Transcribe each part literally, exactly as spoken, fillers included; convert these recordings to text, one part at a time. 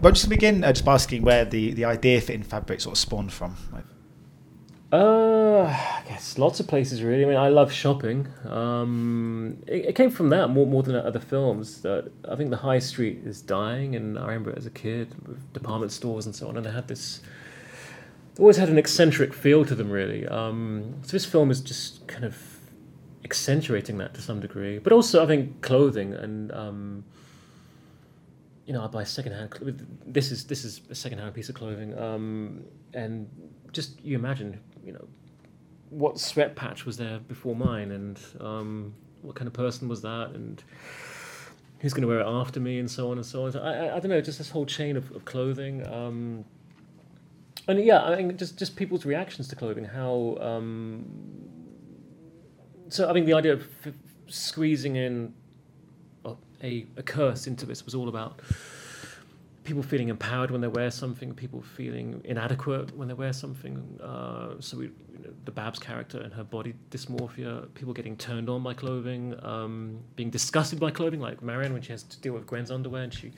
But just to begin, uh, just by asking where the, the idea for In Fabric sort of spawned from. Like. Uh, I guess lots of places really. I mean, I love shopping. Um, it, it came from that more more than other films. That I think the high street is dying, and I remember as a kid with department stores and so on. And I had this, always had an eccentric feel to them really. Um, so this film is just kind of accentuating that to some degree. But also I think clothing and. Um, You know, I buy secondhand. Cl- this is this is a secondhand piece of clothing, um, and just you imagine, you know, what sweat patch was there before mine, and um, what kind of person was that, and who's going to wear it after me, and so on and so on. So I, I, I don't know, just this whole chain of, of clothing, um, and yeah, I mean, just just people's reactions to clothing. How um, so? I think the idea of f- squeezing in. A, a curse into this was all about people feeling empowered when they wear something, people feeling inadequate when they wear something. Uh, so we, you know, the Babs character and her body dysmorphia, people getting turned on by clothing, um, being disgusted by clothing, like Marianne when she has to deal with Gwen's underwear and she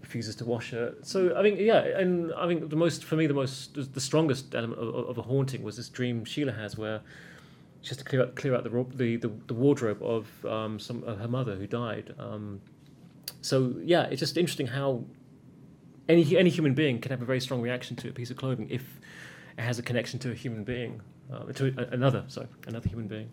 refuses to wash it. So I think, yeah, and I think the most, for me, the most, the strongest element of, of a haunting was this dream Sheila has where. Just to clear out, clear out the, the the the wardrobe of um, some of her mother who died. Um, so yeah, it's just interesting how any any human being can have a very strong reaction to a piece of clothing if it has a connection to a human being, uh, to a, another sorry, another human being.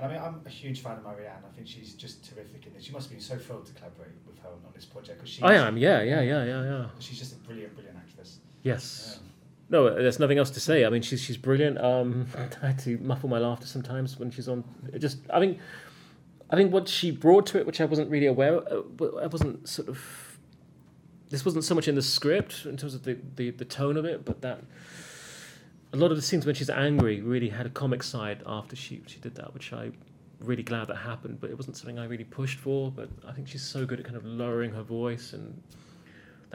I mean, I'm a huge fan of Marianne. I think she's just terrific in this. She must have been so thrilled to collaborate with her on this project. Cause she's, I am, yeah, yeah, yeah, yeah, yeah. She's just a brilliant, brilliant actress. Yes. Um, No, there's nothing else to say. I mean, she's she's brilliant. Um, I had to muffle my laughter sometimes when she's on. It just, I think, I think what she brought to it, which I wasn't really aware of, I wasn't sort of. This wasn't so much in the script in terms of the, the, the tone of it, but that a lot of the scenes when she's angry really had a comic side after she she did that, which I'm really glad that happened. But it wasn't something I really pushed for. But I think she's so good at kind of lowering her voice and.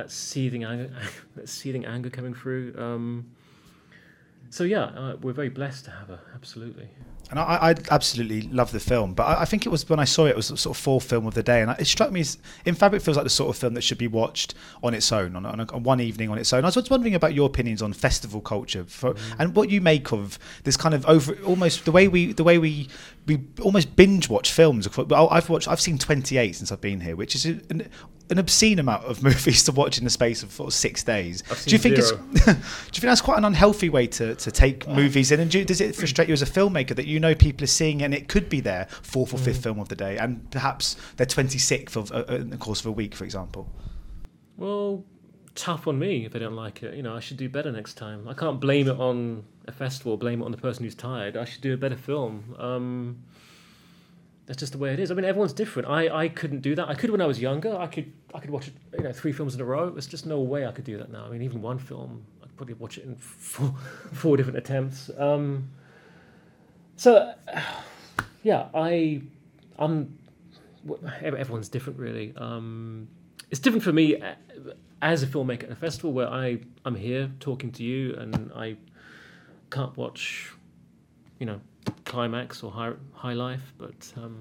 That seething anger, that seething anger coming through. Um, so yeah, uh, we're very blessed to have her, absolutely. And I, I absolutely love the film, but I, I think it was when I saw it, it was sort of fourth film of the day, and it struck me as In Fabric feels like the sort of film that should be watched on its own, on, on, a, on one evening on its own. I was just wondering about your opinions on festival culture for, mm. and what you make of this kind of over almost the way we the way we we almost binge watch films. I've watched I've seen twenty-eight since I've been here, which is an, an obscene amount of movies to watch in the space of sort of six days. I've seen do you think zero. It's do you think that's quite an unhealthy way to to take uh, movies in? And do, does it frustrate you as a filmmaker that you? You know people are seeing and it could be their fourth or fifth mm. film of the day and perhaps their twenty-sixth of, uh, in the course of a week, for example? Well, tough on me if I don't like it. You know, I should do better next time. I can't blame it on a festival, blame it on the person who's tired. I should do a better film. Um, that's just the way it is. I mean, everyone's different. I, I couldn't do that. I could when I was younger. I could I could watch, you know, three films in a row. There's just no way I could do that now. I mean, even one film, I'd probably watch it in four, four different attempts. Um So, yeah, I, I'm. Everyone's different, really. Um, it's different for me as a filmmaker at a festival where I I'm here talking to you and I can't watch, you know, Climax or High, High Life, but um,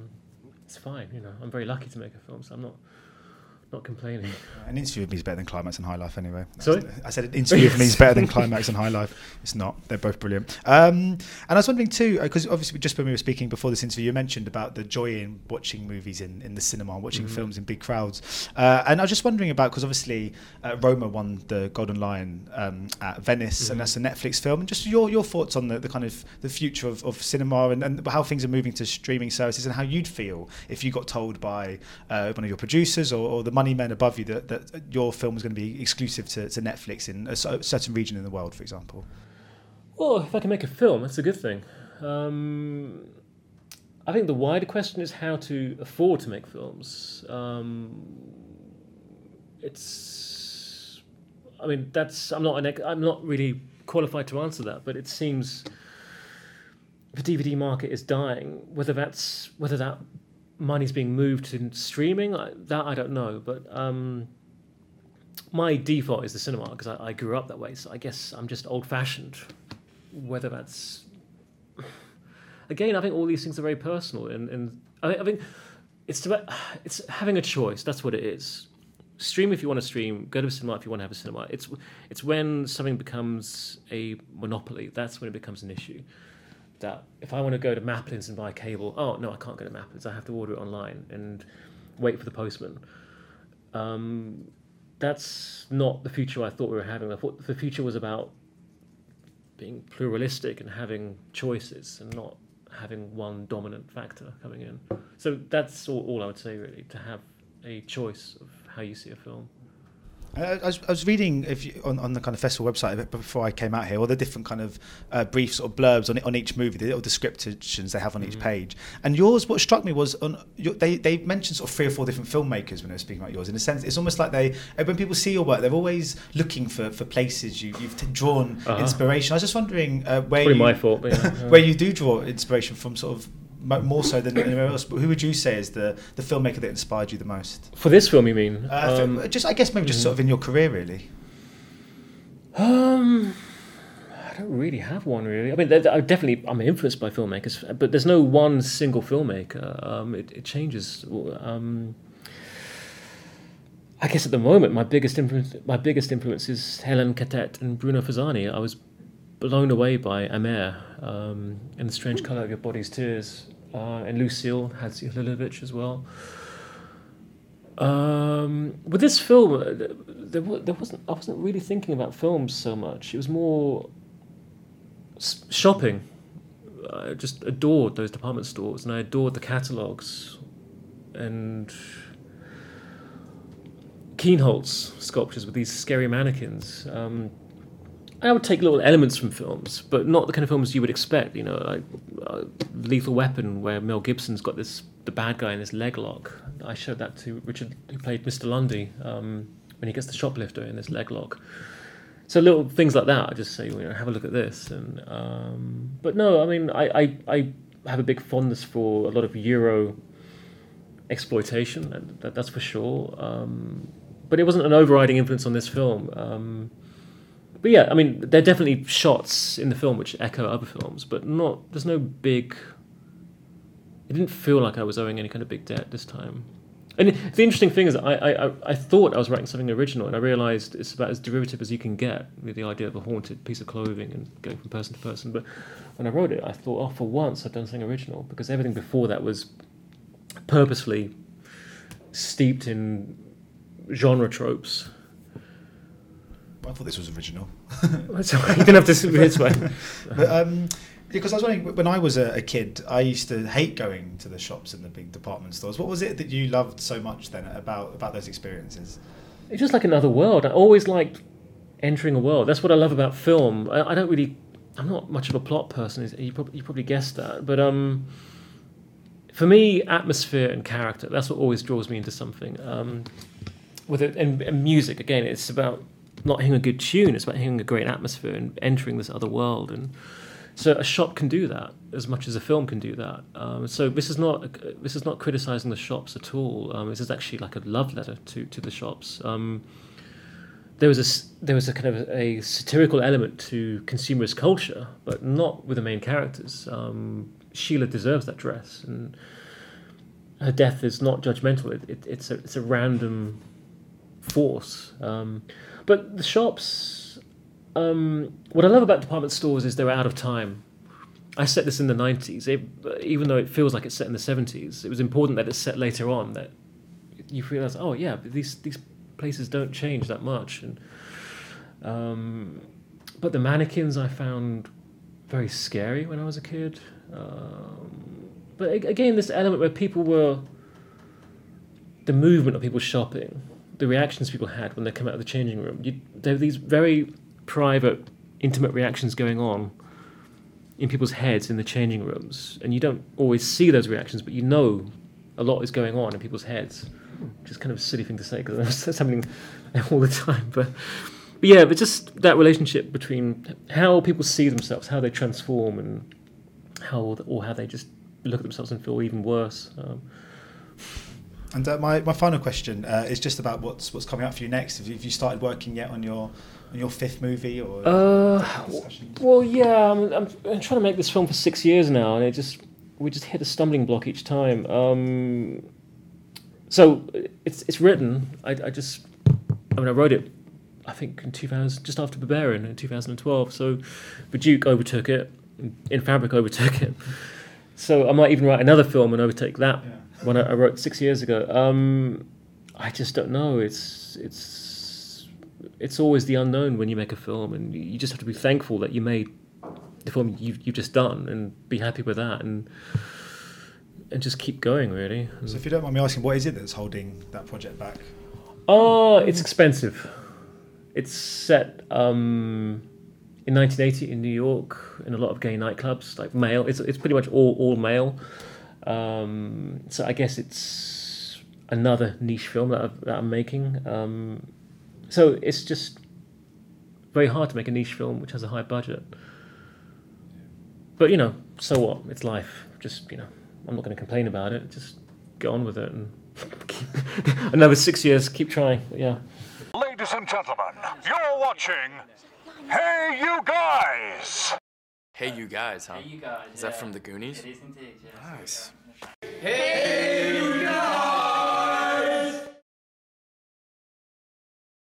it's fine. You know, I'm very lucky to make a film, so I'm not. Not complaining. An interview with me is better than Climax and High Life anyway. Sorry? I said an interview with me is better than Climax and High Life. It's not. They're both brilliant. Um, and I was wondering too, because obviously just when we were speaking before this interview, you mentioned about the joy in watching movies in, in the cinema, and watching mm-hmm. films in big crowds. Uh, and I was just wondering about, because obviously uh, Roma won the Golden Lion um, at Venice, mm-hmm. and that's a Netflix film. And just your, your thoughts on the, the kind of the future of, of cinema and, and how things are moving to streaming services and how you'd feel if you got told by uh, one of your producers or, or the money men above you that, that your film was going to be exclusive to, to Netflix in a certain region in the world, for example? Well, if I can make a film, that's a good thing. Um, I think the wider question is how to afford to make films. Um, it's, I mean, that's I'm not an, I'm not really qualified to answer that, but it seems the D V D market is dying. Whether that's whether that money's being moved to streaming, that I don't know, but um, my default is the cinema because I, I grew up that way, so I guess I'm just old-fashioned. Whether that's... Again, I think all these things are very personal, and, and I, I think it's about, it's having a choice, that's what it is. stream if you want to stream, go to a cinema if you want to have a cinema. It's it's when something becomes a monopoly, that's when it becomes an issue. That if I want to go to Maplin's and buy cable, oh no, I can't go to Maplin's, I have to order it online and wait for the postman. Um, that's not the future I thought we were having. I thought the future was about being pluralistic and having choices and not having one dominant factor coming in. So that's all, all I would say, really, to have a choice of how you see a film. I, I, was, I was reading if you, on, on the kind of festival website before I came out here all the different kind of uh, briefs or blurbs on on each movie, the little descriptions they have on mm-hmm. each page. And yours, what struck me was on your, they they mentioned sort of three or four different filmmakers when they were speaking about yours. In a sense, it's almost like they when people see your work, they're always looking for, for places you, you've t- drawn uh-huh. inspiration. I was just wondering uh, where you, my fault, but yeah, yeah. where you do draw inspiration from, sort of. More so than anywhere else, but who would you say is the, the filmmaker that inspired you the most? For this film, you mean? Uh, um, just, I guess, maybe just mm-hmm. sort of in your career, really. Um, I don't really have one, really. I mean, th- th- I definitely, I'm influenced by filmmakers, but there's no one single filmmaker. Um, it, it changes. Um, I guess at the moment, my biggest influence, my biggest influence is Helen Catet and Bruno Fasani. I was blown away by Amer um, and The Strange Colour of Your Body's Tears. Uh, and Lucille Hadzi-Hlilovich as well. Um, with this film, there, there wasn't. I wasn't really thinking about films so much. It was more shopping. I just adored those department stores, and I adored the catalogues. And Keenholz sculptures with these scary mannequins. Um, I would take little elements from films, but not the kind of films you would expect, you know, like uh, Lethal Weapon, where Mel Gibson's got this the bad guy in this leg lock. I showed that to Richard, who played Mr Lundy, um, when he gets the shoplifter in this leg lock. So little things like that, I just say, you know, have a look at this. And um, but no, I mean, I, I, I have a big fondness for a lot of Euro exploitation, that, that, that's for sure. Um, but it wasn't an overriding influence on this film. Um, But yeah, I mean, there are definitely shots in the film which echo other films, but not. There's no big. It didn't feel like I was owing any kind of big debt this time. And the interesting thing is, I I, I thought I was writing something original, and I realised it's about as derivative as you can get with the idea of a haunted piece of clothing and going from person to person. But when I wrote it, I thought, oh, for once I've done something original, because everything before that was purposefully steeped in genre tropes. I thought this was original. That's all right. You didn't have to see it this way. But, um, because I was wondering, when I was a, a kid, I used to hate going to the shops and the big department stores. What was it that you loved so much then about, about those experiences? It's just like another world. I always liked entering a world. That's what I love about film. I, I don't really... I'm not much of a plot person. You probably, you probably guessed that. But um, for me, atmosphere and character, that's what always draws me into something. Um, with it, and, and music, again, it's about... not hearing a good tune, it's about hearing a great atmosphere and entering this other world. And so a shop can do that as much as a film can do that. Um, so this is not this is not criticising the shops at all. Um, this is actually like a love letter to to the shops. Um, there was a there was a kind of a satirical element to consumerist culture, but not with the main characters. Um, Sheila deserves that dress, and her death is not judgmental. It, it, it's a it's a random force. Um, But the shops, um, what I love about department stores is they're out of time. I set this in the nineties, it, even though it feels like it's set in the seventies. It was important that it's set later on, that you realise, oh yeah, but these these places don't change that much. And um, but the mannequins I found very scary when I was a kid. Um, but again, this element where people were, the movement of people shopping, the reactions people had when they come out of the changing room. You, there were these very private, intimate reactions going on in people's heads in the changing rooms. And you don't always see those reactions, but you know a lot is going on in people's heads. Which is kind of a silly thing to say, because that's happening all the time. But, but yeah, but just that relationship between how people see themselves, how they transform, and how or how they just look at themselves and feel even worse. Um, And uh, my, my final question uh, is just about what's what's coming up for you next. Have you, have you started working yet on your on your fifth movie? Or uh, well, yeah, I'm, I'm trying to make this film for six years now, and it just we just hit a stumbling block each time. Um, so it's it's written. I, I just, I mean, I wrote it, I think in two thousand, just after Berberian in two thousand twelve. So The Duke overtook it, In Fabric overtook it. So I might even write another film and overtake that yeah. one I, I wrote six years ago. Um, I just don't know. It's it's it's always the unknown when you make a film, and you just have to be thankful that you made the film you've you've just done, and be happy with that, and and just keep going, really. So if you don't mind me asking, what is it that's holding that project back? Oh, it's expensive. It's set um, in nineteen eighty in New York, in a lot of gay nightclubs, like male. It's it's pretty much all all male. Um, so I guess it's another niche film that, I've, that I'm making. Um, so it's just very hard to make a niche film which has a high budget. But you know, so what? It's life. Just you know, I'm not going to complain about it. Just get on with it and keep another six years. Keep trying. Yeah. Ladies and gentlemen, you're watching Hey You Guys! Hey You Guys, huh? Hey You Guys, is that yeah. from the Goonies? It is indeed, yeah. Nice. Hey!